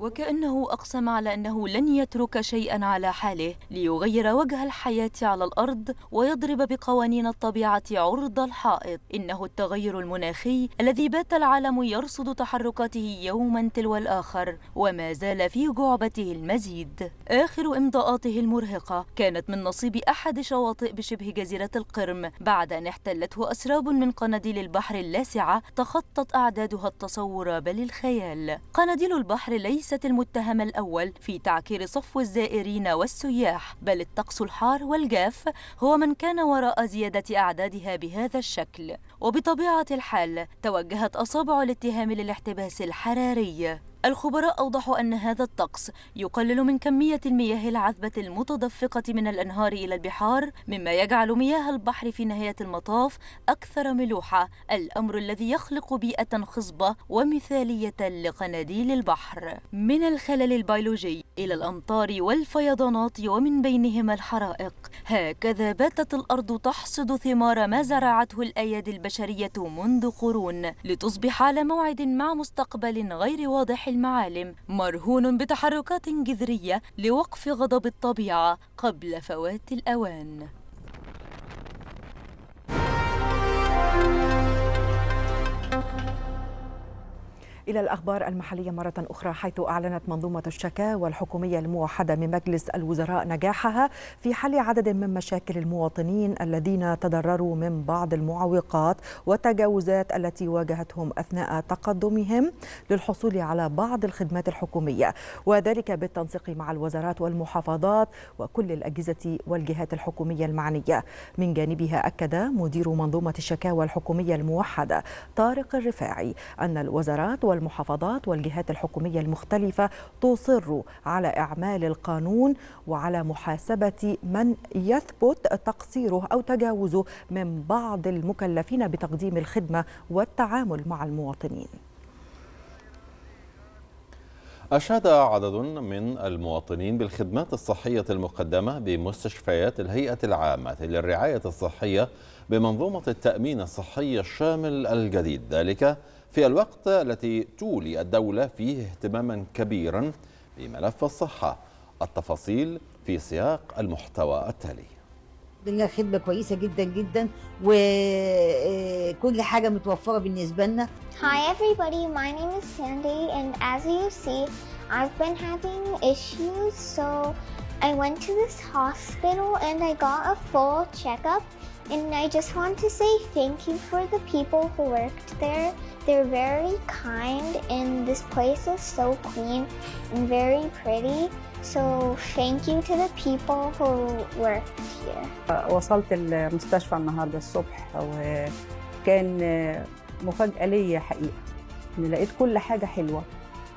وكأنه أقسم على أنه لن يترك شيئا على حاله ليغير وجه الحياة على الأرض ويضرب بقوانين الطبيعة عرض الحائط. إنه التغير المناخي الذي بات العالم يرصد تحركاته يوما تلو الآخر، وما زال في جعبته المزيد. آخر إمضاءاته المرهقة كانت من نصيب أحد شواطئ بشبه جزيرة القرم بعد أن احتلته أسراب من قناديل البحر اللاسعة تخطت أعدادها التصور بل الخيال. قناديل البحر ليست المتهم الأول في تعكير صفو الزائرين والسياح، بل الطقس الحار والجاف هو من كان وراء زيادة أعدادها بهذا الشكل. وبطبيعة الحال توجهت أصابع الاتهام للاحتباس الحراري. الخبراء أوضحوا أن هذا الطقس يقلل من كمية المياه العذبة المتدفقة من الأنهار إلى البحار، مما يجعل مياه البحر في نهاية المطاف أكثر ملوحة، الأمر الذي يخلق بيئة خصبة ومثالية لقناديل البحر. من الخلل البيولوجي إلى الأمطار والفيضانات ومن بينهما الحرائق، هكذا باتت الأرض تحصد ثمار ما زرعته الأيادي البشرية منذ قرون، لتصبح على موعد مع مستقبل غير واضح المعالم، مرهون بتحركات جذرية لوقف غضب الطبيعة قبل فوات الأوان. إلى الأخبار المحلية مرة أخرى، حيث أعلنت منظومة الشكاوى الحكومية الموحدة من مجلس الوزراء نجاحها في حل عدد من مشاكل المواطنين الذين تضرروا من بعض المعوقات والتجاوزات التي واجهتهم أثناء تقدمهم للحصول على بعض الخدمات الحكومية، وذلك بالتنسيق مع الوزارات والمحافظات وكل الأجهزة والجهات الحكومية المعنية. من جانبها أكد مدير منظومة الشكاوى الحكومية الموحدة طارق الرفاعي أن الوزارات والمحافظات والجهات الحكومية المختلفة تصر على إعمال القانون وعلى محاسبة من يثبت تقصيره أو تجاوزه من بعض المكلفين بتقديم الخدمة والتعامل مع المواطنين. أشاد عدد من المواطنين بالخدمات الصحية المقدمة بمستشفيات الهيئة العامة للرعاية الصحية بمنظومة التأمين الصحي الشامل الجديد، ذلك في الوقت التي تولي الدولة فيه اهتماما كبيرا بملف الصحة. التفاصيل في سياق المحتوى التالي. عندنا خدمة كويسة جدا جدا وكل حاجة متوفرة بالنسبة لنا. Hi everybody, my name is Sandy and as you see I've been having issues so I went to this hospital and I got a full checkup and I just want to say thank you for the people who worked there. They're very kind and this place is so clean and very pretty. So thank you to the people who worked here. وصلت المستشفى النهارده الصبح وكان مفاجأة ليا حقيقة إن لقيت كل حاجة حلوة،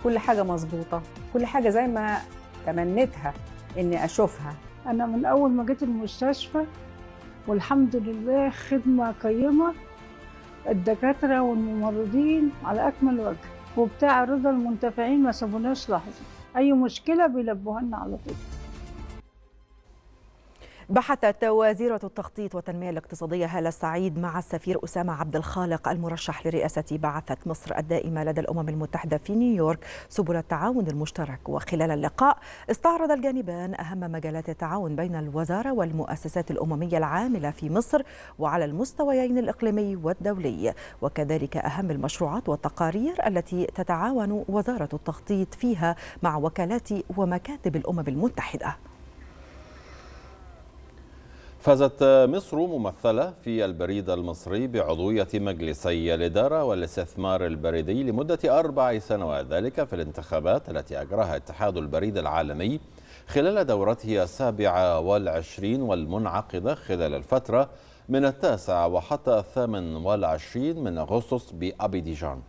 كل حاجة مظبوطة، كل حاجة زي ما تمنيتها إني أشوفها. أنا من أول ما جيت المستشفى والحمد لله خدمة قيمة، الدكاترة والممرضين على أكمل وجه، وبتاع رضا المنتفعين ما سابوناش لحظة، أي مشكلة بيلبوها لنا على طول. بحثت وزيرة التخطيط والتنمية الاقتصادية هاله السعيد مع السفير أسامه عبد الخالق المرشح لرئاسة بعثة مصر الدائمة لدى الأمم المتحدة في نيويورك سبل التعاون المشترك، وخلال اللقاء استعرض الجانبان أهم مجالات التعاون بين الوزارة والمؤسسات الأممية العاملة في مصر وعلى المستويين الإقليمي والدولي، وكذلك أهم المشروعات والتقارير التي تتعاون وزارة التخطيط فيها مع وكالات ومكاتب الأمم المتحدة. فازت مصر ممثلة في البريد المصري بعضوية مجلسي الإدارة والاستثمار البريدي لمدة 4 سنوات، ذلك في الانتخابات التي أجراها اتحاد البريد العالمي خلال دورته 27 والمنعقدة خلال الفترة من 19 وحتى 28 من أغسطس بأبيديجان.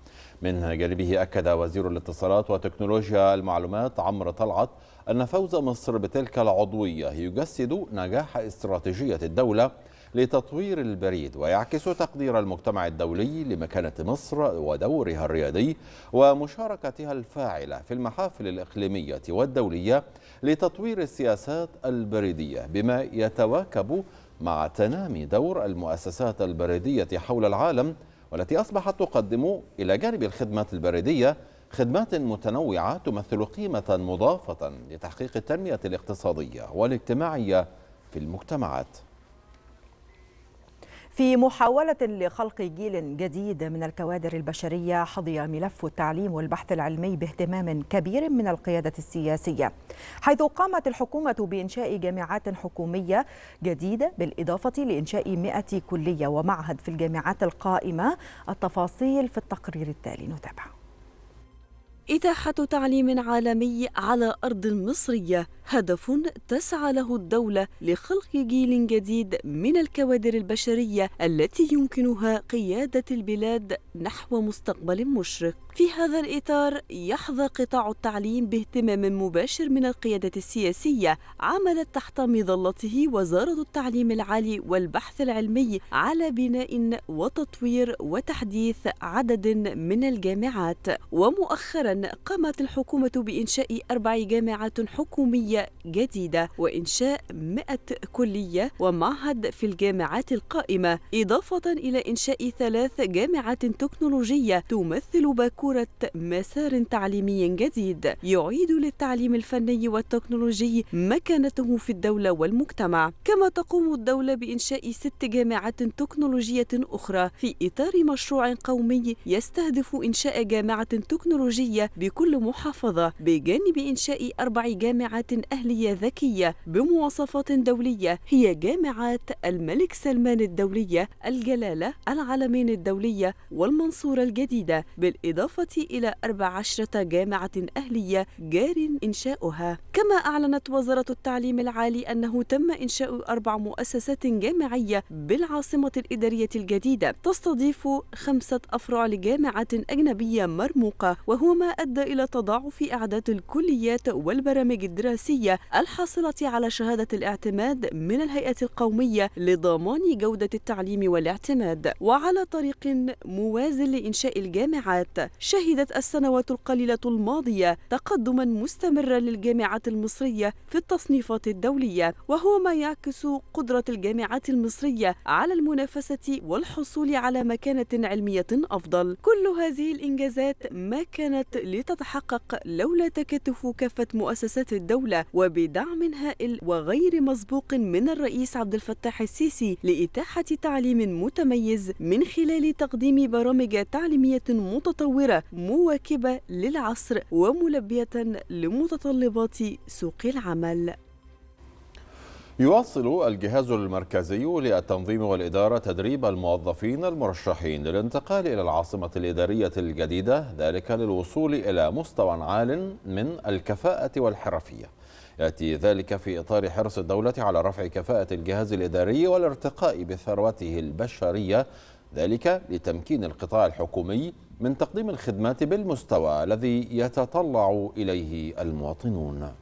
من جانبه أكد وزير الاتصالات وتكنولوجيا المعلومات عمرو طلعت أن فوز مصر بتلك العضوية يجسد نجاح استراتيجية الدولة لتطوير البريد ويعكس تقدير المجتمع الدولي لمكانة مصر ودورها الريادي ومشاركتها الفاعلة في المحافل الإقليمية والدولية لتطوير السياسات البريدية، بما يتواكب مع تنامي دور المؤسسات البريدية حول العالم والتي أصبحت تقدم إلى جانب الخدمات البريدية خدمات متنوعة تمثل قيمة مضافة لتحقيق التنمية الاقتصادية والاجتماعية في المجتمعات. في محاولة لخلق جيل جديد من الكوادر البشرية حظي ملف التعليم والبحث العلمي باهتمام كبير من القيادة السياسية، حيث قامت الحكومة بإنشاء جامعات حكومية جديدة بالإضافة لإنشاء 100 كلية ومعهد في الجامعات القائمة. التفاصيل في التقرير التالي نتابع. إتاحة تعليم عالمي على أرض المصرية هدف تسعى له الدولة لخلق جيل جديد من الكوادر البشرية التي يمكنها قيادة البلاد نحو مستقبل مشرق. في هذا الإطار يحظى قطاع التعليم باهتمام مباشر من القيادة السياسية، عملت تحت مظلته وزارة التعليم العالي والبحث العلمي على بناء وتطوير وتحديث عدد من الجامعات. ومؤخرا قامت الحكومة بإنشاء 4 جامعات حكومية جديدة وإنشاء 100 كلية ومعهد في الجامعات القائمة، إضافة إلى إنشاء 3 جامعات تكنولوجية تمثل باكورة مسار تعليمي جديد يعيد للتعليم الفني والتكنولوجي مكانته في الدولة والمجتمع. كما تقوم الدولة بإنشاء 6 جامعات تكنولوجية أخرى في إطار مشروع قومي يستهدف إنشاء جامعة تكنولوجية بكل محافظة، بجانب إنشاء 4 جامعات أهلية ذكية بمواصفات دولية هي جامعات الملك سلمان الدولية، الجلالة، العلمين الدولية، والمنصورة الجديدة، بالإضافة إلى 14 جامعة أهلية جار إنشاؤها. كما أعلنت وزارة التعليم العالي أنه تم إنشاء 4 مؤسسات جامعية بالعاصمة الإدارية الجديدة تستضيف 5 أفرع لجامعات أجنبية مرموقة، وهو ما أدى إلى تضاعف أعداد الكليات والبرامج الدراسية الحاصلة على شهادة الاعتماد من الهيئة القومية لضمان جودة التعليم والاعتماد. وعلى طريق موازٍ لإنشاء الجامعات شهدت السنوات القليلة الماضية تقدما مستمرا للجامعة المصرية في التصنيفات الدولية، وهو ما يعكس قدرة الجامعة المصرية على المنافسة والحصول على مكانة علمية أفضل. كل هذه الإنجازات ما كانت لتتحقق لولا تكاتف كافة مؤسسات الدولة وبدعم هائل وغير مسبوق من الرئيس عبد الفتاح السيسي لإتاحة تعليم متميز من خلال تقديم برامج تعليمية متطورة مواكبة للعصر وملبية لمتطلبات سوق العمل. يواصل الجهاز المركزي للتنظيم والإدارة تدريب الموظفين المرشحين للانتقال إلى العاصمة الإدارية الجديدة، ذلك للوصول إلى مستوى عال من الكفاءة والحرفية. يأتي ذلك في إطار حرص الدولة على رفع كفاءة الجهاز الإداري والارتقاء بثروته البشرية، ذلك لتمكين القطاع الحكومي من تقديم الخدمات بالمستوى الذي يتطلع إليه المواطنون.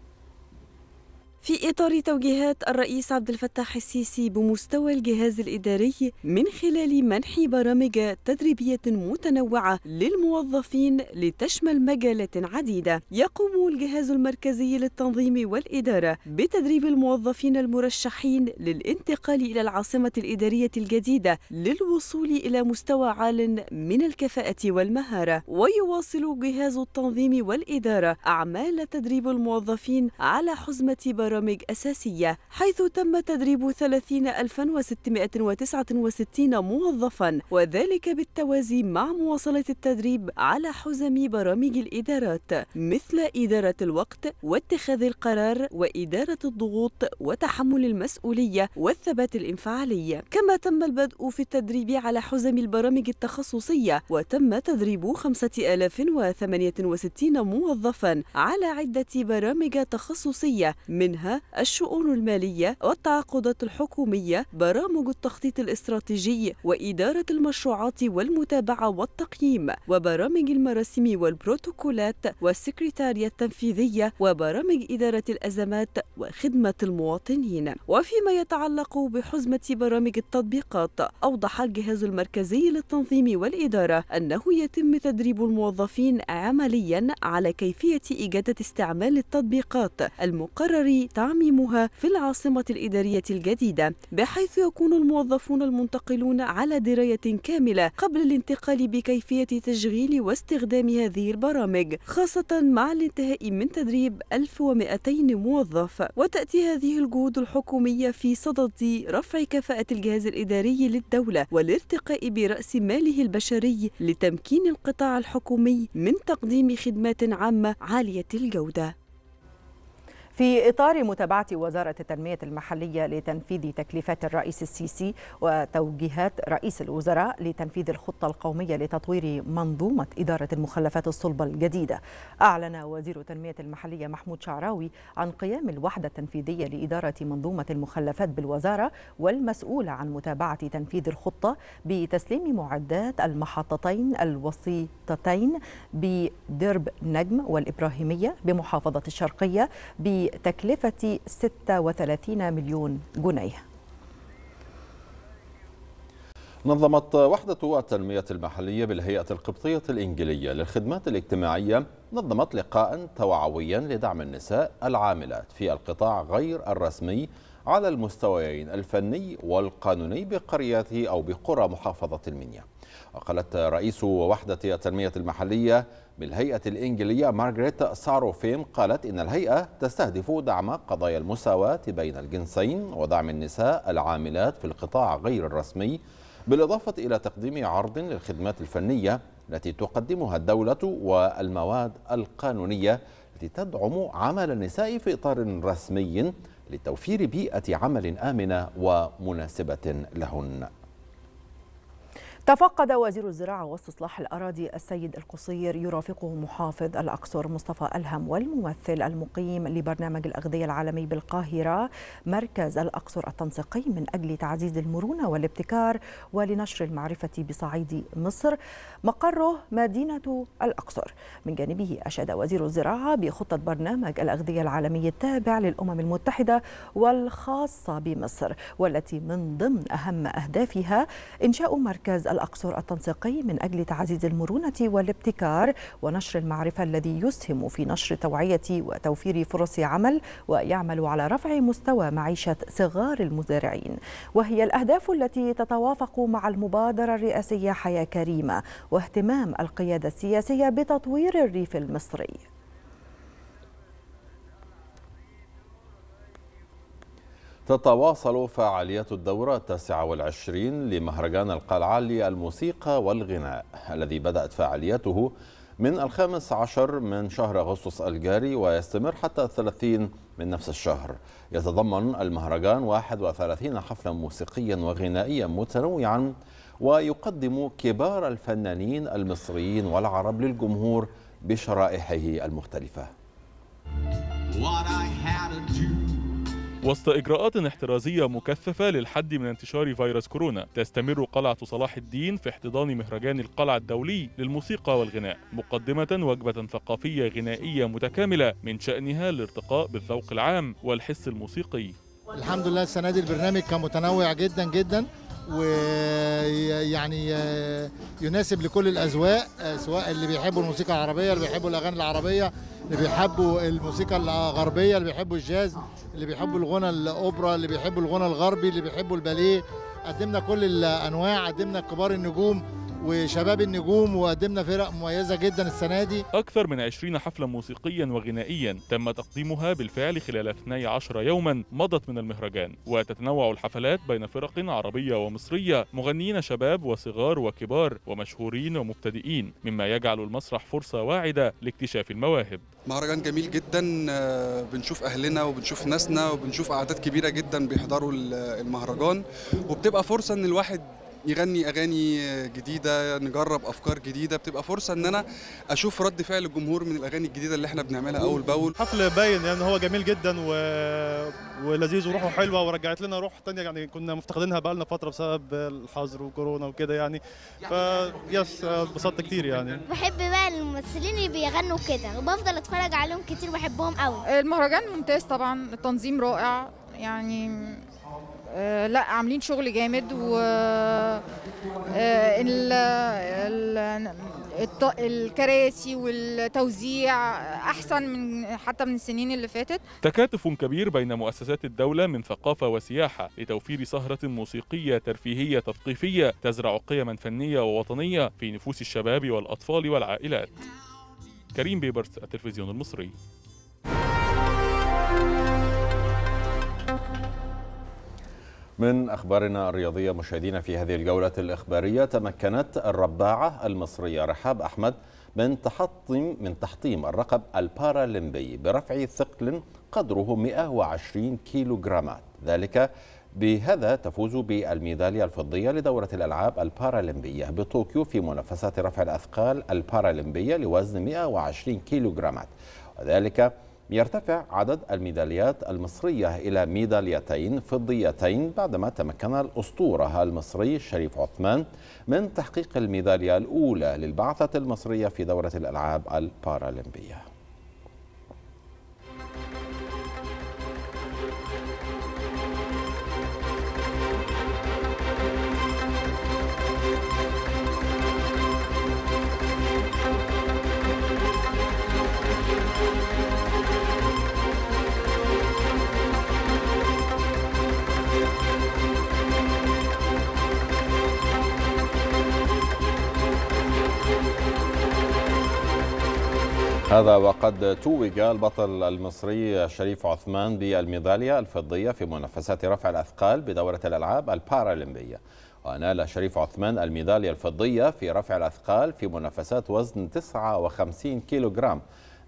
في إطار توجيهات الرئيس عبد الفتاح السيسي بمستوى الجهاز الإداري من خلال منح برامج تدريبية متنوعة للموظفين لتشمل مجالات عديدة، يقوم الجهاز المركزي للتنظيم والإدارة بتدريب الموظفين المرشحين للانتقال إلى العاصمة الإدارية الجديدة للوصول إلى مستوى عال من الكفاءة والمهارة. ويواصل جهاز التنظيم والإدارة أعمال تدريب الموظفين على حزمة برامج أساسية، حيث تم تدريب 30,669 موظفاً، وذلك بالتوازي مع مواصلة التدريب على حزم برامج الإدارات مثل إدارة الوقت واتخاذ القرار وإدارة الضغوط وتحمل المسؤولية والثبات الانفعالي. كما تم البدء في التدريب على حزم البرامج التخصصية، وتم تدريب 5,068 موظفاً على عدة برامج تخصصية، منها الشؤون المالية والتعاقدات الحكومية، برامج التخطيط الاستراتيجي وإدارة المشروعات والمتابعة والتقييم، وبرامج المراسم والبروتوكولات والسكرتارية التنفيذية، وبرامج إدارة الأزمات وخدمة المواطنين. وفيما يتعلق بحزمة برامج التطبيقات، أوضح الجهاز المركزي للتنظيم والإدارة أنه يتم تدريب الموظفين عمليا على كيفية إجادة استعمال التطبيقات المقرر تعميمها في العاصمة الإدارية الجديدة، بحيث يكون الموظفون المنتقلون على دراية كاملة قبل الانتقال بكيفية تشغيل واستخدام هذه البرامج، خاصة مع الانتهاء من تدريب 1200 موظف. وتأتي هذه الجهود الحكومية في صدد رفع كفاءة الجهاز الإداري للدولة والارتقاء برأس ماله البشري لتمكين القطاع الحكومي من تقديم خدمات عامة عالية الجودة. في إطار متابعة وزارة التنمية المحلية لتنفيذ تكليفات الرئيس السيسي وتوجيهات رئيس الوزراء لتنفيذ الخطة القومية لتطوير منظومة إدارة المخلفات الصلبة الجديدة، أعلن وزير التنمية المحلية محمود شعراوي عن قيام الوحدة التنفيذية لإدارة منظومة المخلفات بالوزارة والمسؤولة عن متابعة تنفيذ الخطة بتسليم معدات المحطتين الوسيطتين بدرب نجم والإبراهيمية بمحافظة الشرقية بتكلفة 36 مليون جنيه. نظمت وحدة التنمية المحلية بالهيئة القبطية الإنجليزية للخدمات الاجتماعية نظمت لقاء توعويا لدعم النساء العاملات في القطاع غير الرسمي على المستويين الفني والقانوني بقريات أو بقرى محافظة المنيا. وقالت رئيس وحدة التنمية المحلية بالهيئة الإنجليزية مارجريت ساروفيم، قالت إن الهيئة تستهدف دعم قضايا المساواة بين الجنسين ودعم النساء العاملات في القطاع غير الرسمي، بالإضافة إلى تقديم عرض للخدمات الفنية التي تقدمها الدولة والمواد القانونية التي تدعم عمل النساء في إطار رسمي لتوفير بيئة عمل آمنة ومناسبة لهن. تفقد وزير الزراعة واستصلاح الأراضي السيد القصير يرافقه محافظ الأقصر مصطفى الهم والممثل المقيم لبرنامج الأغذية العالمي بالقاهرة مركز الأقصر التنسيقي من أجل تعزيز المرونة والابتكار ولنشر المعرفة بصعيد مصر، مقره مدينة الأقصر. من جانبه أشاد وزير الزراعة بخطة برنامج الأغذية العالمي التابع للأمم المتحدة والخاصة بمصر، والتي من ضمن أهم أهدافها إنشاء مركز الأقصر التنسيقي من أجل تعزيز المرونة والابتكار ونشر المعرفة الذي يسهم في نشر توعية وتوفير فرص عمل ويعمل على رفع مستوى معيشة صغار المزارعين. وهي الأهداف التي تتوافق مع المبادرة الرئاسية حياة كريمة واهتمام القيادة السياسية بتطوير الريف المصري. تتواصل فعاليات الدورة 29 لمهرجان القلعة للموسيقى والغناء الذي بدأت فعاليته من 15 من شهر أغسطس الجاري ويستمر حتى 30 من نفس الشهر. يتضمن المهرجان 31 حفلا موسيقيا وغنائيا متنوعا، ويقدم كبار الفنانين المصريين والعرب للجمهور بشرائحه المختلفة. وسط إجراءات احترازية مكثفة للحد من انتشار فيروس كورونا، تستمر قلعة صلاح الدين في احتضان مهرجان القلعة الدولي للموسيقى والغناء، مقدمة وجبة ثقافية غنائية متكاملة من شأنها الارتقاء بالذوق العام والحس الموسيقي. الحمد لله السنة دي البرنامج كان متنوع جدا جدا، ويعني يناسب لكل الأذواق، سواء اللي بيحبوا الموسيقى العربية، اللي بيحبوا الأغاني العربية، اللي بيحبوا الموسيقى الغربية، اللي بيحبوا الجاز، اللي بيحبوا الغنى الأوبرا، اللي بيحبوا الغنى الغربي، اللي بيحبوا الباليه. قدمنا كل الأنواع، قدمنا كبار النجوم وشباب النجوم، وقدمنا فرق مميزة جدا السنة دي. أكثر من 20 حفلة موسيقيا وغنائيا تم تقديمها بالفعل خلال 12 يوما مضت من المهرجان، وتتنوع الحفلات بين فرق عربية ومصرية، مغنيين شباب وصغار وكبار، ومشهورين ومبتدئين، مما يجعل المسرح فرصة واعدة لاكتشاف المواهب. مهرجان جميل جدا، بنشوف أهلنا وبنشوف ناسنا وبنشوف أعداد كبيرة جدا بيحضروا المهرجان، وبتبقى فرصة إن الواحد يغني أغاني جديدة، نجرب أفكار جديدة، بتبقى فرصة إن أنا أشوف رد فعل الجمهور من الأغاني الجديدة اللي إحنا بنعملها أول بأول. حفل باين يعني هو جميل جدا ولذيذ، وروحه حلوة، ورجعت لنا روح تانية يعني كنا مفتقدينها بقالنا فترة بسبب الحظر وكورونا وكده يعني، فيس اتبسطت كتير يعني. بحب بقى الممثلين اللي بيغنوا كده، وبفضل أتفرج عليهم كتير، بحبهم قوي. المهرجان ممتاز طبعا، التنظيم رائع يعني، لا عاملين شغل جامد، و الكراسي والتوزيع أحسن من حتى من السنين اللي فاتت. تكاتف كبير بين مؤسسات الدولة من ثقافة وسياحة لتوفير سهرة موسيقية ترفيهية تثقيفية تزرع قيما فنية ووطنية في نفوس الشباب والأطفال والعائلات. كريم بيبرس، التلفزيون المصري. من أخبارنا الرياضية مشاهدينا، في هذه الجولة الإخبارية تمكنت الرباعة المصرية رحاب أحمد من تحطيم اللقب البارالمبي برفع ثقل قدره 120 كيلوغرامات، ذلك بهذا تفوز بالميدالية الفضية لدورة الألعاب البارالمبية بطوكيو في منافسات رفع الأثقال البارالمبية لوزن 120 كيلوغرامات، وذلك يرتفع عدد الميداليات المصرية إلى ميداليتين فضيتين بعدما تمكن الأسطورة المصري شريف عثمان من تحقيق الميدالية الأولى للبعثة المصرية في دورة الألعاب البارالمبية. هذا وقد توج البطل المصري شريف عثمان بالميدالية الفضية في منافسات رفع الأثقال بدورة الألعاب البارالمبية. ونال شريف عثمان الميدالية الفضية في رفع الأثقال في منافسات وزن 59 كيلوغرام،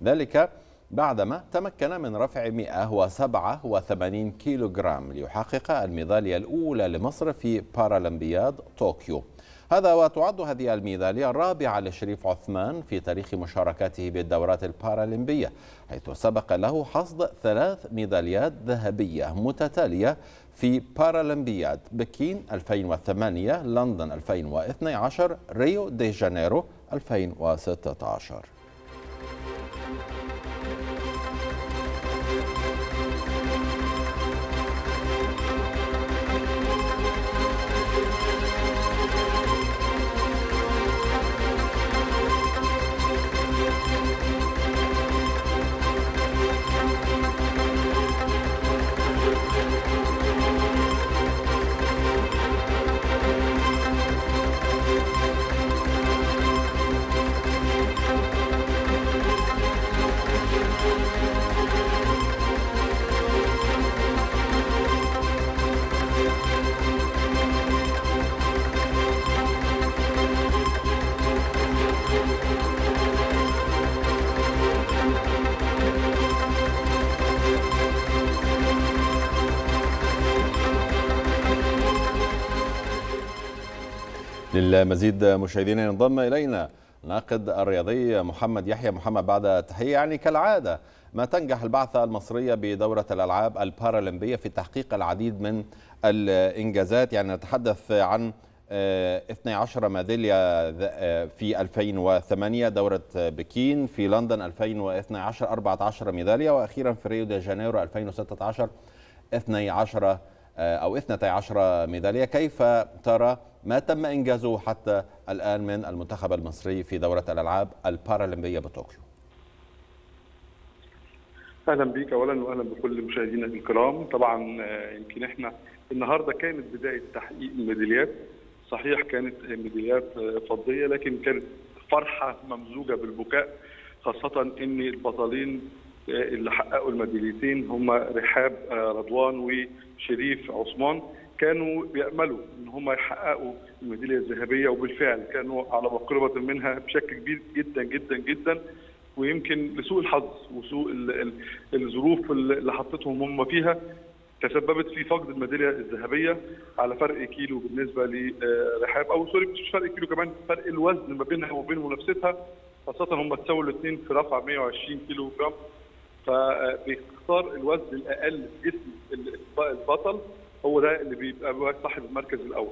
ذلك بعدما تمكن من رفع 187 كيلوغرام ليحقق الميدالية الأولى لمصر في بارالمبياد طوكيو. هذا وتعد هذه الميدالية الرابعة لشريف عثمان في تاريخ مشاركته بالدورات البارالمبية، حيث سبق له حصد 3 ميداليات ذهبية متتالية في بارالمبياد بكين 2008، لندن 2012، ريو دي جانيرو 2016. للمزيد مشاهدينا ينضم إلينا ناقد الرياضي محمد يحيى. محمد، بعد التحية، يعني كالعادة ما تنجح البعثة المصرية بدورة الألعاب البارالمبية في تحقيق العديد من الإنجازات، يعني نتحدث عن 12 ميدالية في 2008، دورة بكين، في لندن 2012 14 ميدالية، وأخيرا في ريو دي جانيرو 2016 12 ميدالية. كيف ترى ما تم إنجازه حتى الآن من المنتخب المصري في دورة الألعاب البارالمبية بطوكيو؟ أهلا بيك أولا وأهلا بكل مشاهدينا الكرام. طبعا يمكن احنا النهارده كانت بداية تحقيق الميداليات، صحيح كانت ميداليات فضية، لكن كانت فرحة ممزوجة بالبكاء، خاصة ان البطلين اللي حققوا الميداليتين هم رحاب رضوان وشريف عثمان، كانوا بيأملوا ان هم يحققوا الميدالية الذهبية، وبالفعل كانوا على مقربة منها بشكل كبير جدا جدا جدا، ويمكن لسوء الحظ وسوء الظروف اللي حطتهم هم فيها تسببت في فقد الميداليه الذهبيه على فرق كيلو بالنسبه لرحاب، او سوري مش فرق كيلو، كمان فرق الوزن ما بينها وبين منافستها، خاصه هم اتساووا الاثنين في رفع 120 كيلو جرام، فباختيار الوزن الاقل في جسم البطل هو ده اللي بيبقى صاحب المركز الاول.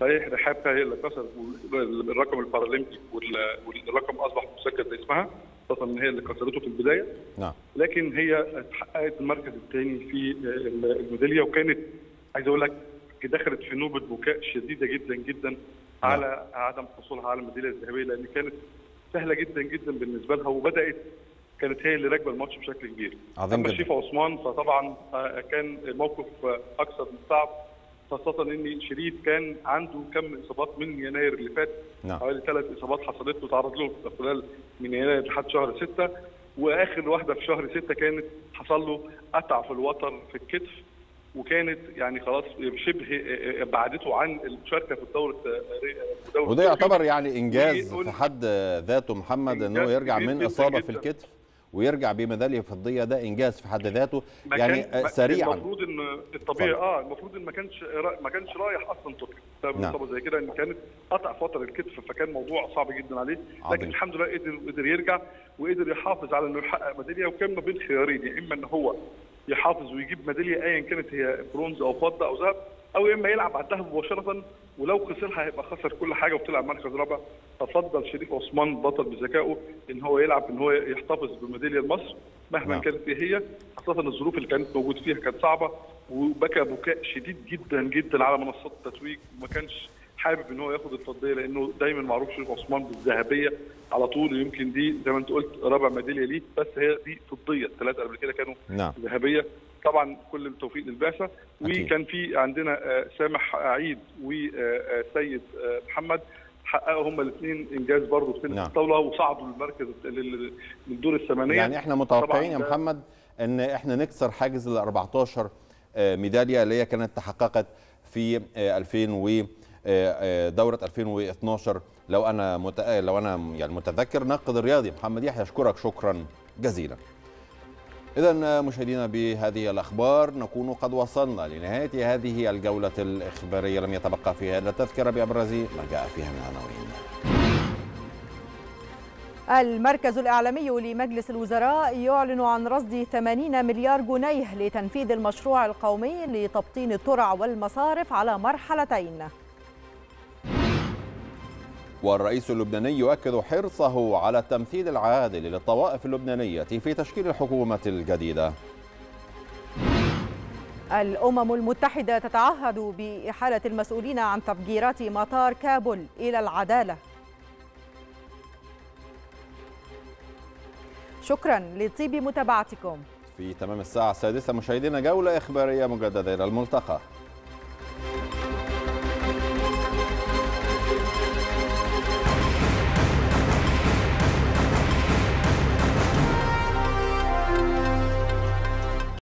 صحيح رحاب هي اللي كسرت الرقم البارالمبي والرقم اصبح مسجل لاسمها، خاصه ان هي اللي كسرته في البدايه. نعم. لكن هي اتحققت المركز الثاني في الميداليه، وكانت عايز اقول لك دخلت في نوبه بكاء شديده جدا جدا. نعم. على عدم حصولها على الميداليه الذهبيه، لان كانت سهله جدا جدا بالنسبه لها، وبدات كانت هي اللي راكبه الماتش بشكل كبير. عظيم جدا. شريف عثمان فطبعا كان موقف اكثر من صعب، خاصة ان شريف كان عنده كم اصابات من يناير اللي فات. نعم. حوالي 3 اصابات حصلت له، تعرض لهم في خلال من يناير لحد شهر 6، واخر واحده في شهر 6 كانت حصل له قطع في الوتر في الكتف، وكانت يعني خلاص شبه بعدته عن المشاركه في الدورة. وده يعتبر يعني انجاز في حد ذاته محمد، انه يرجع من اصابه جداً في الكتف ويرجع بميداليه فضيه، ده انجاز في حد ذاته، يعني سريعا. المفروض ان الطبيعي المفروض ان ما كانش رايح اصلا طوكيو. نعم. زي كده ان كانت قطع فتره الكتف، فكان موضوع صعب جدا عليه. عظيم. لكن الحمد لله قدر يرجع، وقدر يحافظ على انه يحقق ميداليه، وكان ما بين خيارين، يا اما ان هو يحافظ ويجيب ميداليه ايا كانت هي برونز او فضه او ذهب، او يا اما يلعب على الذهب مباشره، ولو خسرها هيبقى خسر كل حاجه وطلع مركز رابع. ففضل شريف عثمان بطل بذكائه ان هو يلعب، ان هو يحتفظ بميداليه مصر مهما كانت ايه هي، خاصه الظروف اللي كانت موجود فيها كانت صعبه، وبكى بكاء شديد جدا جدا على منصات التتويج، وما كانش حابب ان هو ياخد الفضيه، لانه دايما معروف شريف عثمان بالذهبيه على طول، يمكن دي زي ما انت قلت رابع ميداليه ليه، بس هي دي فضيه، الثلاثه قبل كده كانوا ذهبيه. طبعا كل التوفيق للبعثه. وكان في عندنا سامح عيد والسيد محمد، حققوا هما الاثنين انجاز برضه في سنه الطاوله، وصعدوا للمركز للدور الثمانيه. يعني احنا متوقعين يا محمد ان احنا نكسر حاجز ال 14 ميداليه اللي هي كانت تحققت في 2012 لو انا يعني متذكر. ناقد الرياضي محمد يحيى، اشكرك شكرا جزيلا. إذا مشاهدينا، بهذه الأخبار نكون قد وصلنا لنهاية هذه الجولة الإخبارية، لم يتبقى فيها إلا التذكرة بأبرز ما جاء فيها من عناوين. المركز الإعلامي لمجلس الوزراء يعلن عن رصد 80 مليار جنيه لتنفيذ المشروع القومي لتبطين الترع والمصارف على مرحلتين. والرئيس اللبناني يؤكد حرصه على التمثيل العادل للطوائف اللبنانية في تشكيل الحكومة الجديدة. الأمم المتحدة تتعهد بإحالة المسؤولين عن تفجيرات مطار كابول إلى العدالة. شكرا لطيب متابعتكم. في تمام الساعة 6 مشاهدينا، جولة إخبارية مجددة، إلى الملتقى.